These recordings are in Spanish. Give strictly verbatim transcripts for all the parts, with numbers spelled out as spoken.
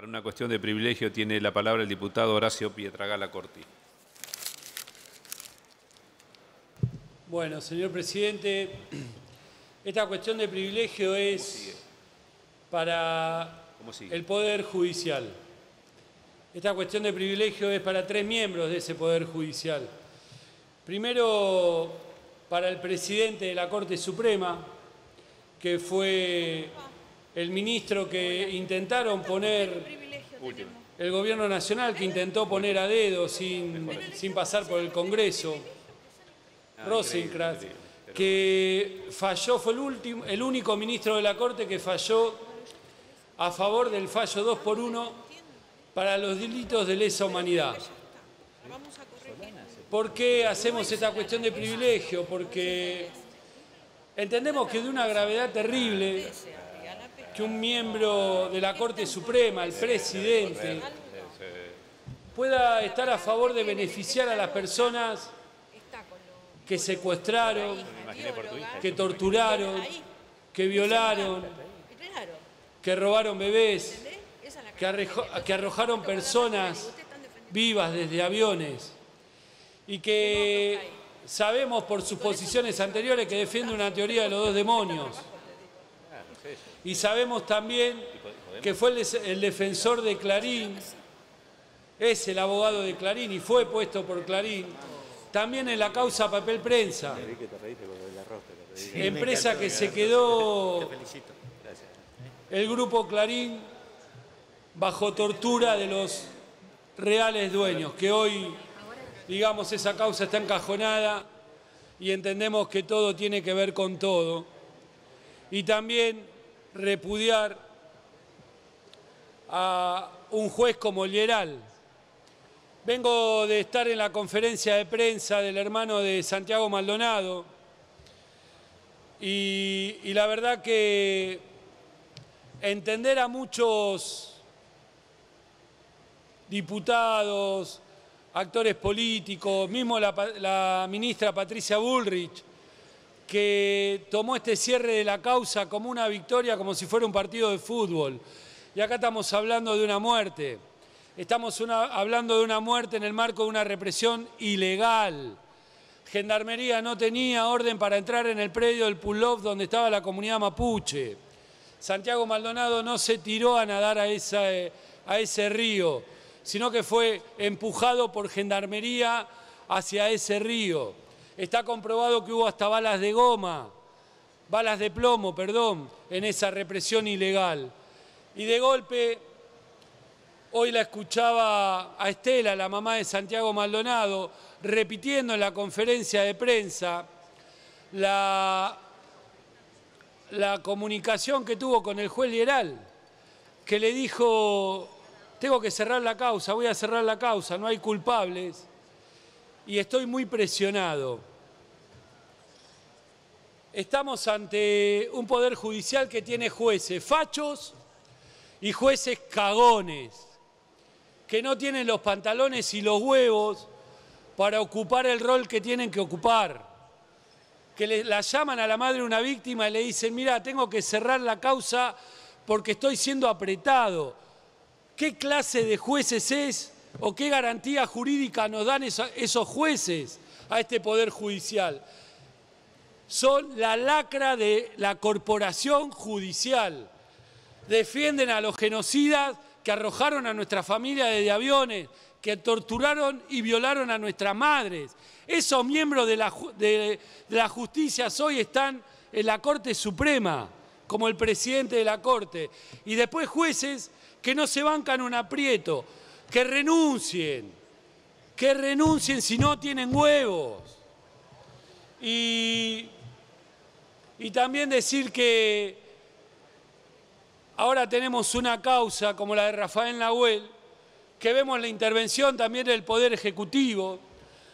Para una cuestión de privilegio tiene la palabra el diputado Horacio Pietragalla Corti. Bueno, señor presidente, esta cuestión de privilegio es para el Poder Judicial. Esta cuestión de privilegio es para tres miembros de ese Poder Judicial. Primero, para el presidente de la Corte Suprema, que fue el ministro que intentaron poner, el Gobierno Nacional que intentó poner a dedo sin, sin pasar por el Congreso, Rosenkrantz, que falló, fue el, último, el único ministro de la Corte que falló a favor del fallo dos por uno para los delitos de lesa humanidad. ¿Por qué hacemos esta cuestión de privilegio? Porque entendemos que de una gravedad terrible que un miembro de la Corte Suprema, el presidente, pueda estar a favor de beneficiar a las personas que secuestraron, que torturaron, que violaron, que robaron bebés, que arrojaron personas vivas desde aviones y que sabemos por sus posiciones anteriores que defiende una teoría de los dos demonios. Y sabemos también que fue el defensor de Clarín, es el abogado de Clarín y fue puesto por Clarín, también en la causa Papel Prensa, empresa que se quedó el grupo Clarín bajo tortura de los reales dueños, que hoy, digamos, esa causa está encajonada y entendemos que todo tiene que ver con todo. Y también repudiar a un juez como Lleral. Vengo de estar en la conferencia de prensa del hermano de Santiago Maldonado y, y la verdad que entender a muchos diputados, actores políticos, mismo la, la ministra Patricia Bullrich, que tomó este cierre de la causa como una victoria, como si fuera un partido de fútbol. Y acá estamos hablando de una muerte. Estamos una, hablando de una muerte en el marco de una represión ilegal. Gendarmería no tenía orden para entrar en el predio del Pulof donde estaba la comunidad mapuche. Santiago Maldonado no se tiró a nadar a, esa, a ese río, sino que fue empujado por gendarmería hacia ese río. Está comprobado que hubo hasta balas de goma, balas de plomo, perdón, en esa represión ilegal. Y de golpe, hoy la escuchaba a Estela, la mamá de Santiago Maldonado, repitiendo en la conferencia de prensa la, la comunicación que tuvo con el juez Lleral, que le dijo: tengo que cerrar la causa, voy a cerrar la causa, no hay culpables y estoy muy presionado. Estamos ante un poder judicial que tiene jueces fachos y jueces cagones, que no tienen los pantalones y los huevos para ocupar el rol que tienen que ocupar, que le, la llaman a la madre una víctima y le dicen: mira, tengo que cerrar la causa porque estoy siendo apretado. ¿Qué clase de jueces es o qué garantía jurídica nos dan esos jueces a este Poder Judicial? Son la lacra de la corporación judicial. Defienden a los genocidas que arrojaron a nuestra familia desde aviones, que torturaron y violaron a nuestras madres. Esos miembros de la, de, de la justicia hoy están en la Corte Suprema, como el presidente de la Corte. Y después jueces que no se bancan un aprieto, que renuncien, que renuncien si no tienen huevos. Y, y también decir que ahora tenemos una causa como la de Rafael Nahuel, que vemos la intervención también del Poder Ejecutivo,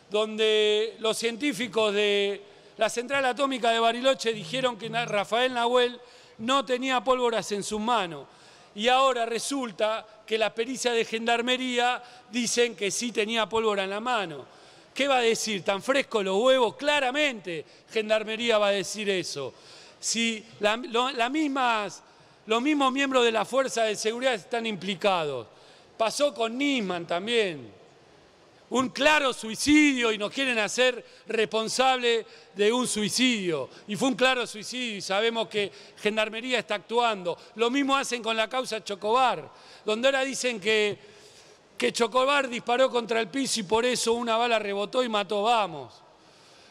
donde los científicos de la Central Atómica de Bariloche dijeron que Rafael Nahuel no tenía pólvoras en sus manos. Y ahora resulta que la pericia de gendarmería dicen que sí tenía pólvora en la mano. ¿Qué va a decir? ¿Tan fresco los huevos? Claramente gendarmería va a decir eso. Si la, lo, las mismas los mismos miembros de la Fuerza de Seguridad están implicados. Pasó con Nisman también. Un claro suicidio y nos quieren hacer responsable de un suicidio. Y fue un claro suicidio y sabemos que Gendarmería está actuando. Lo mismo hacen con la causa Chocobar, donde ahora dicen que, que Chocobar disparó contra el piso y por eso una bala rebotó y mató. Vamos.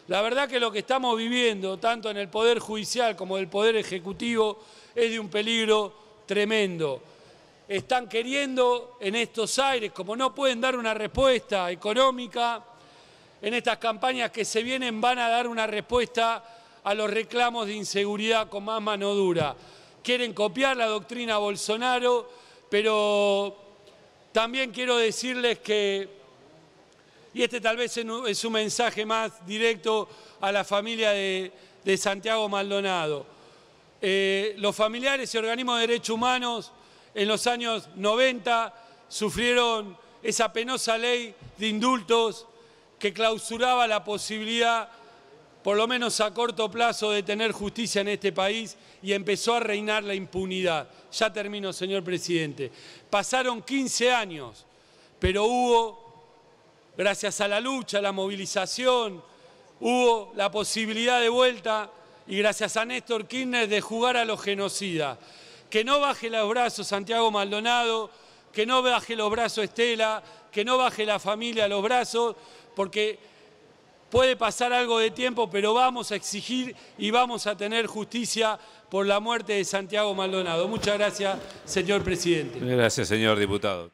La verdad que lo que estamos viviendo, tanto en el Poder Judicial como en el Poder Ejecutivo, es de un peligro tremendo. Están queriendo en estos aires, como no pueden dar una respuesta económica, en estas campañas que se vienen van a dar una respuesta a los reclamos de inseguridad con más mano dura. Quieren copiar la doctrina Bolsonaro, pero también quiero decirles que, y este tal vez es un mensaje más directo a la familia de, de Santiago Maldonado, eh, los familiares y organismos de derechos humanos en los años noventa sufrieron esa penosa ley de indultos que clausuraba la posibilidad, por lo menos a corto plazo, de tener justicia en este país y empezó a reinar la impunidad. Ya termino, señor presidente. Pasaron quince años, pero hubo, gracias a la lucha, la movilización, hubo la posibilidad de vuelta y gracias a Néstor Kirchner de jugar a los genocidas. Que no baje los brazos Santiago Maldonado, que no baje los brazos Estela, que no baje la familia los brazos, porque puede pasar algo de tiempo, pero vamos a exigir y vamos a tener justicia por la muerte de Santiago Maldonado. Muchas gracias, señor presidente. Gracias, señor diputado.